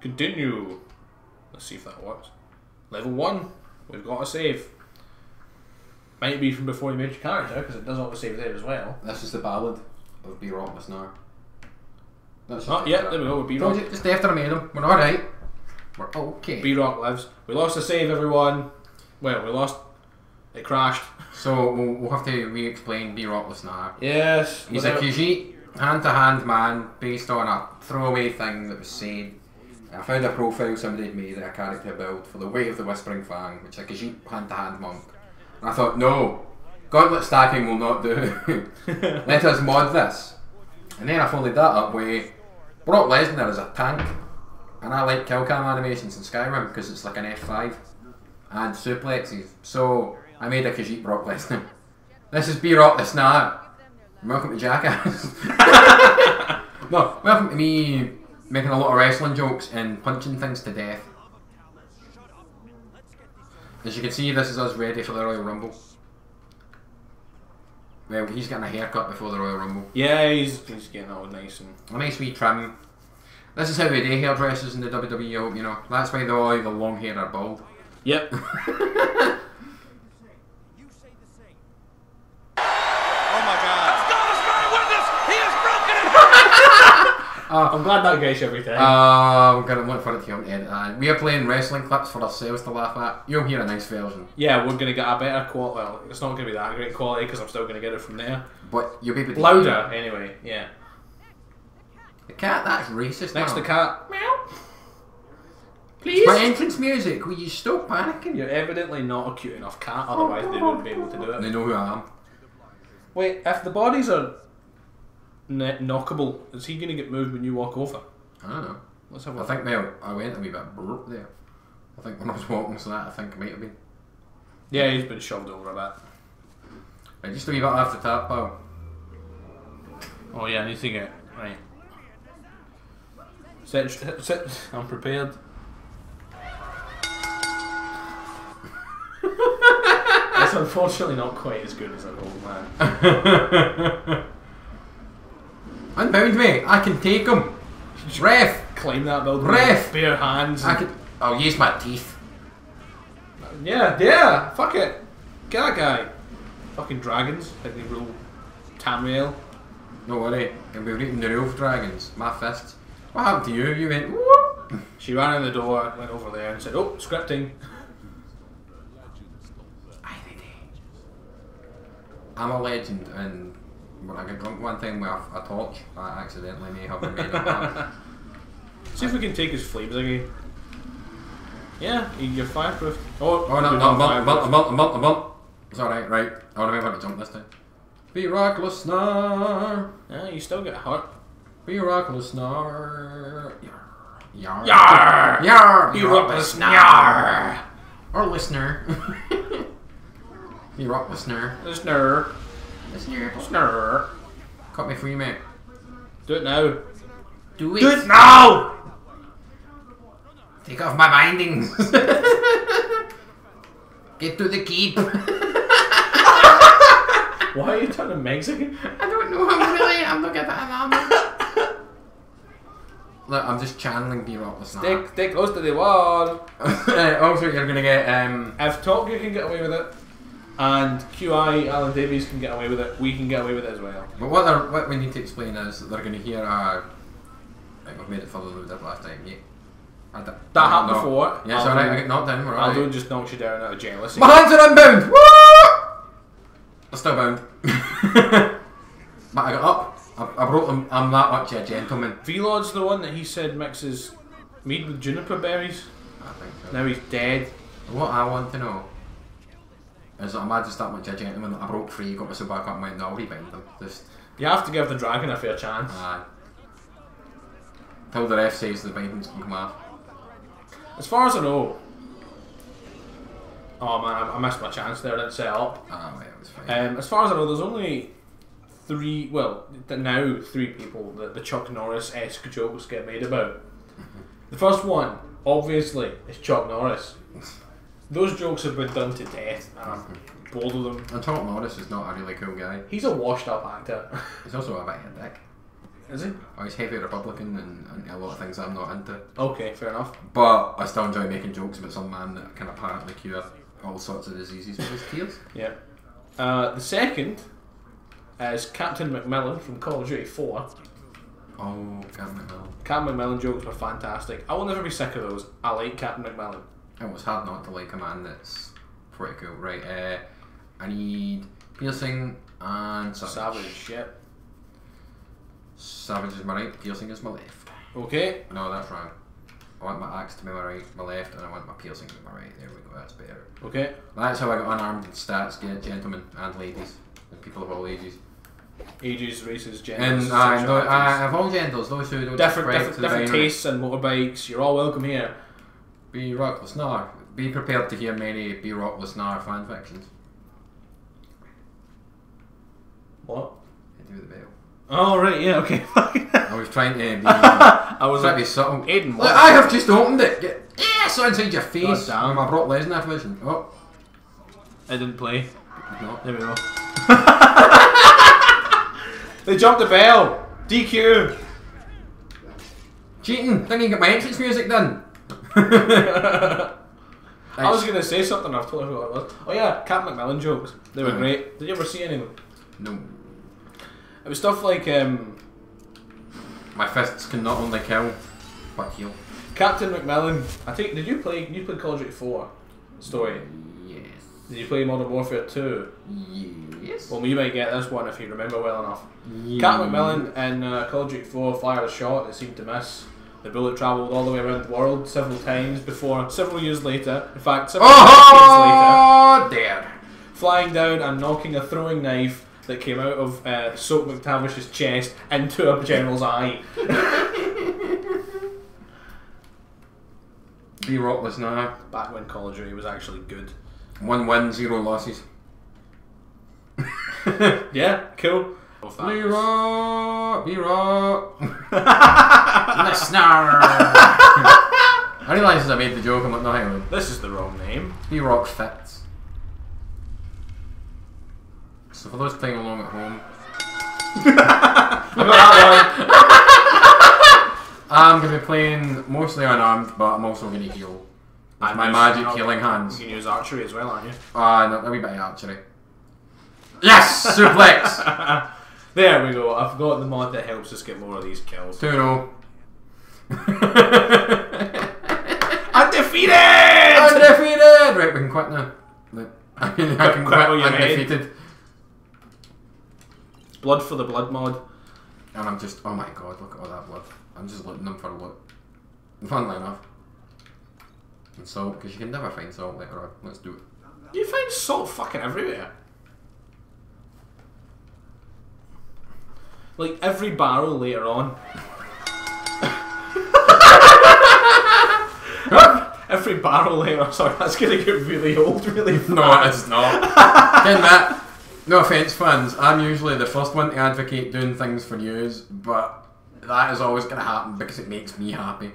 Continue. Let's see if that works. Level 1. We've got a save. Might be from before you made your character, because it does auto save there as well. This is the ballad of B Rock Lesnar. Oh, yeah, there we go, B Rock. Just after I made him. We're alright. We're okay. B Rock lives. We lost the save, everyone. Well, we lost. It crashed. So we'll have to re explain B Rock Lesnar. Yes. He's a Khajiit hand to hand man based on a throwaway thing that was said. I found a profile somebody had made, a character build for the Way of the Whispering Fang, which is a Khajiit hand to hand monk. And I thought, no, gauntlet stacking will not do. Let us mod this. And then I followed that up with Brock Lesnar as a tank. And I like kill cam animations in Skyrim because it's like an F5 and suplexes. So I made a Khajiit Brock Lesnar. This is B Rock Lesnar. Welcome to Jackass. No, welcome to me making a lot of wrestling jokes and punching things to death. As you can see, this is us ready for the Royal Rumble. Well, he's getting a haircut before the Royal Rumble. Yeah, he's getting all nice and... a nice wee trim. This is how they do hairdressers in the WWE, I hope you know. That's why they all have the long hair are bald. Yep. You say the same. Oh my God. As God is my witness, he is broken in half! I'm glad that gets you everything. I'm going to look for it to edit that. We are playing wrestling clips for ourselves to laugh at. You'll hear a nice version. Yeah, we're going to get a better quality. Well, it's not going to be that great quality because I'm still going to get it from there. But you'll be able to louder, anyway, yeah. The cat, that's racist. Next to the cat. Meow. Please. It's my entrance music. Will you stop panicking? You're evidently not a cute enough cat, otherwise they wouldn't be able to do it. They know who I am. Wait, if the bodies are knockable, is he going to get moved when you walk over? I don't know. Let's have a look. I think I went a wee bit brrrt there. I think when I was walking so that, I think it might have been. Yeah, he's been shoved over a bit. Right, just a wee bit off the top, pal. Oh yeah, I need to get... right. Sit, I'm prepared. It's unfortunately not quite as good as an old man. Unbound me, I can take him. Ref, climb that building. Ref, bare hands. I can. I'll use my teeth. Yeah. Fuck it. Get that guy. Fucking dragons. Like they rule Tamriel. No worry, I'll be reading the rule of dragons. My fists. What happened to you? You went, whoop. She ran in the door, went over there and said, oh, scripting. I'm a legend, and when I got drunk one time with a torch, I accidentally may have made a See if we can take his flames again. Yeah, you're fireproof. Oh no, a month. It's alright, right. I want to remember to jump this time. Be Rock Lesnar. Yeah, you still get hurt. Be Rock Lesnar. Yar. Yar. Yar. Be Rock Lesnar. Or listener. Be Rock Lesnar. Listener. Cut me free, mate. Do it now. Do it now! Take off my bindings. Get to the keep. Why are you turning Mexican? I don't know. I'm looking at that. Look, I'm just channeling B-Rock Lesnar. Stay close to the wall. Also, you're going to get... if Tokyo can get away with it, and QI, Alan Davies can get away with it, we can get away with it as well. But what we need to explain is that they're going to hear a... I think we've made it further than we did last time, yeah. That happened before. Yeah, it's alright, I get knocked down, we're alright. Alan just knocks you down out of jail. My hands are unbound! Woo! They're still bound. But I got up. I brought them, I'm that much a gentleman. Vlod's the one that he said mixes mead with juniper berries. I think so. Now he's dead. What I want to know is that I'm just that much a gentleman that I broke free, got myself back up and went, no, I'll rebind them. Just you have to give the dragon a fair chance. Aye. Till the ref says the bindings can come off. As far as I know... oh man, I missed my chance there, I didn't set up. Ah, well, it was fine. As far as I know, there's only three people that the Chuck Norris-esque jokes get made about. The first one, obviously, is Chuck Norris. Those jokes have been done to death. I'm bored of them. And Tom Morris is not a really cool guy. He's a washed-up actor. He's also a bit of a dick. Is he? Oh, he's heavy Republican and a lot of things I'm not into. Okay, fair enough. But I still enjoy making jokes about some man that can apparently cure all sorts of diseases with his tears. Yeah. The second is Captain McMillan from Call of Duty 4. Oh, Captain McMillan. Captain McMillan jokes are fantastic. I will never be sick of those. I like Captain McMillan. It was hard not to like a man that's pretty cool. Right, I need piercing and Savage. Savage, yep. Savage is my right, piercing is my left. Okay. No, that's wrong. I want my axe to be my right, my left, and I want my piercing to be my right. There we go, that's better. Okay. That's how I got unarmed in stats, get gentlemen and ladies, and people of all ages. Ages, races, genders, and of all genders, those who don't different tastes and motorbikes, you're all welcome here. Be Brock Lesnar. Be prepared to hear many Be Brock Lesnar fan fictions. What? I do the bell. Oh right, yeah, okay. I was trying to be I was trying to be subtle. Aiden, look, I have just opened it. Yes, inside your face. God damn, I brought Lesnar version. Oh, I didn't play. No, there we go. They jumped the bell. DQ. Cheating. Think I can get my entrance music done. I was going to say something. I've totally forgot what it was. Oh yeah, Captain McMillan jokes. They were great. Did you ever see any of them? No. It was stuff like my fists can not only kill, but heal. Captain McMillan. I think. Did you play Call of Duty 4? Story. Yes. Did you play Modern Warfare 2? Yes. Well, you might get this one if you remember well enough. Yes. Captain McMillan in Call of Duty 4 fired a shot that seemed to miss. The bullet travelled all the way around the world several times before, several years later, in fact, several decades later, flying down and knocking a throwing knife that came out of Soap McTavish's chest into a general's eye. Be Rockless now. Back when Call of Duty was actually good. 1 win, 0 losses. Yeah, cool. B-rock! Lesnar! I realise as I made the joke, I'm like, no, hang on. This is the wrong name. B-rock fits. So for those playing along at home... I'm going to be playing mostly unarmed, but I'm also going to heal. And my magic healing hands. You can use archery as well, aren't you? No, a wee bit of archery. Yes! Suplex! There we go. I've got the mod that helps us get more of these kills. 2-0. Undefeated! Undefeated! Right, we can quit now. I can quit undefeated. Blood for the blood mod. And I'm just, oh my god, look at all that blood. I'm just looking them for a look. Funnily enough. And salt, because you can never find salt later on. Let's do it. You find salt fucking everywhere. Like every barrel later on. Every barrel later on. Sorry, that's going to get really old, really fast. No, it's not. Again, Matt, no offence, fans. I'm usually the first one to advocate doing things for news, but that is always going to happen because it makes me happy.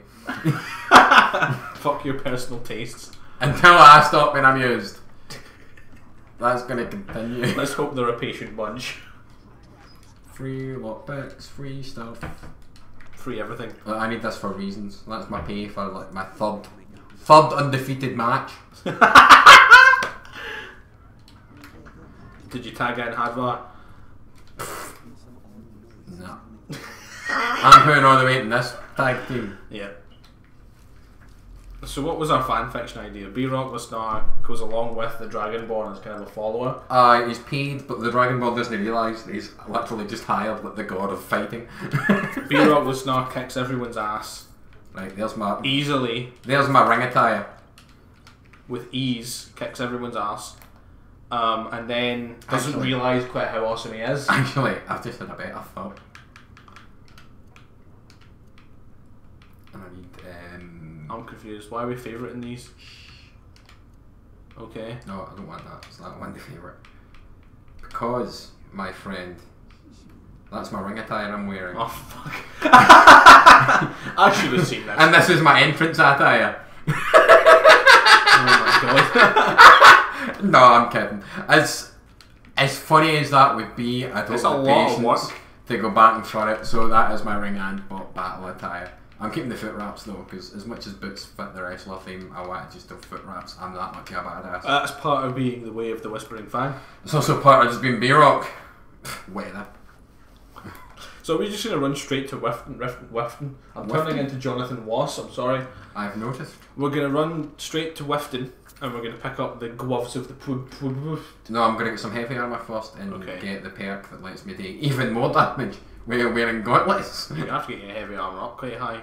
Fuck your personal tastes. Until I stop being amused. That's going to continue. Let's hope they're a patient bunch. Free lockpicks, free stuff. Free everything. I need this for reasons. That's my pay for like my third undefeated match. Did you tag in Hadvar? No. I'm putting all the weight in this tag team. Yeah. So what was our fanfiction idea? B-Rock Lesnar goes along with the Dragonborn as kind of a follower. He's paid, but the Dragonborn doesn't realise that he's literally just hired like the god of fighting. B-Rock Lesnar kicks everyone's ass. Right, there's my... Easily. There's my ring attire. With ease, kicks everyone's ass. And then doesn't realise quite how awesome he is. Actually, I've just had a better thought. And I need... I'm confused. Why are we favouriting these? Okay. No, I don't want that. It's not one to favourite. Because, my friend, that's my ring attire I'm wearing. Oh, fuck. I should have seen that. And this is my entrance attire. Oh, my God. No, I'm kidding. As funny as that would be, I don't have the patience to go batting for it. So that is my ring and battle attire. I'm keeping the foot wraps though, because as much as boots fit the wrestler theme, I want to just do foot wraps. I'm that much of a badass. That's part of being the way of the Whispering Fang. It's also part of just being B-Rock. Weather. So we're just going to run straight to Wifton. I'm turning into Jonathan Ross, I'm sorry. I've noticed. We're going to run straight to Wifton, and we're going to pick up the gloves of the No, I'm going to get some heavy armour first, and get the perk that lets me do even more damage. We're wearing gauntlets. You have to get your heavy armour up quite high.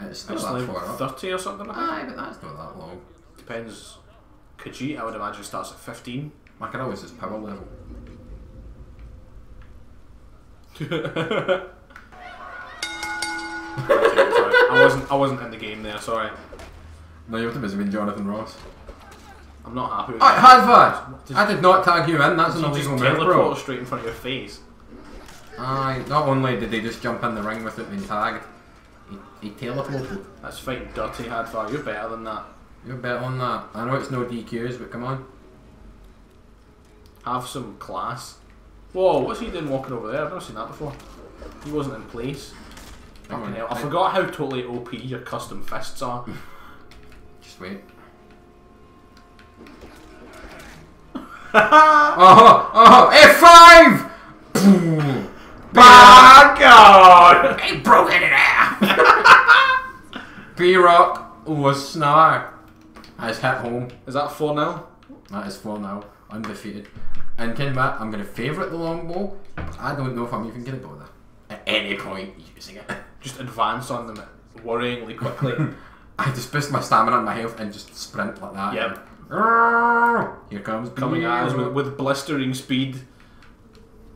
It's not that far up. 30 or something like that. Aye, but that's not that long. Depends. Khajiit, I would imagine, starts at 15. I can always just power level. I wasn't in the game there, sorry. No, you're too busy being Jonathan Ross. I'm not happy with that. Hadvar! I did not tag you in, that's an illegal move, bro. You just teleport straight in front of your face. Aye, not only did they just jump in the ring with it and tagged, he teleported. That's fine, dirty Hadvar, you're better than that. You're better on that. I know it's no DQs, but come on. Have some class. Whoa, what's he doing walking over there? I've never seen that before. He wasn't in place. Fucking hell. I forgot how totally OP your custom fists are. Just wait. Oh, F5! By God! He broke it in half! B-Rock was snar. I just hit home. Is that 4-0? That is 4-0. Undefeated. And Ken Matt, I'm going to favourite the longbow. I don't know if I'm even going to bother at any point using it. Just advance on them worryingly quickly. I just boost my stamina and my health and just sprint like that. Yep. Here comes B-Rock. Coming at us with blistering speed.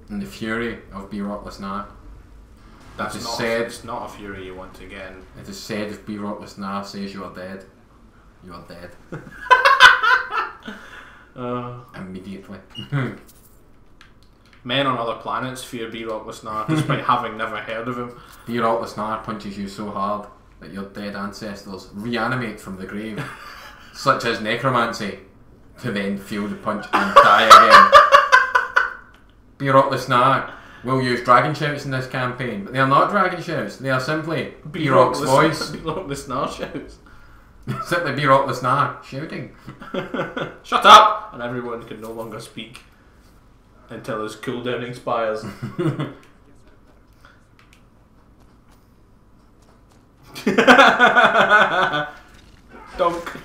And the fury of B-Rock Lesnar. That's just said. It's not a fury you want again. It is said if B-Rock Lesnar says you are dead, you are dead. Immediately. Men on other planets fear B-Rock Lesnar despite having never heard of him. B-Rock Lesnar punches you so hard that your dead ancestors reanimate from the grave, such as necromancy, to then feel the punch and die again. B-Rock Lesnar will use dragon shouts in this campaign, but they are not dragon shouts, they are simply B-Rock's voice. B-Rock Lesnar shouts. Simply B-Rock Lesnar shouting. Shut up! And everyone can no longer speak until his cooldown expires. Dunk.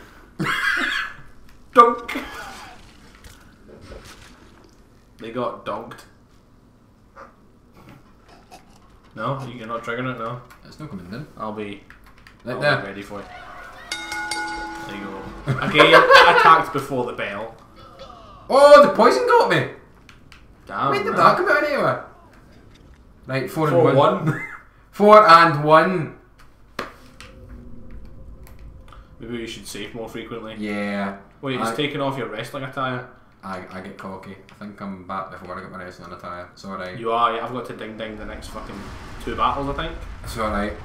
Dunk. They got donked. No? You're not triggering it now? It's not coming in. I'll be ready for it. There you go. Okay, I attacked before the bell. Oh, the poison got me! Damn. Where did that come out anyway? Right, 4 and 1. 4 and 1. Maybe you should save more frequently. Yeah. Wait, it's taking off your wrestling attire. I get cocky. I think I'm back before I get my wrestling attire. It's alright. You are, I've got to ding ding the next fucking 2 battles, I think. It's alright.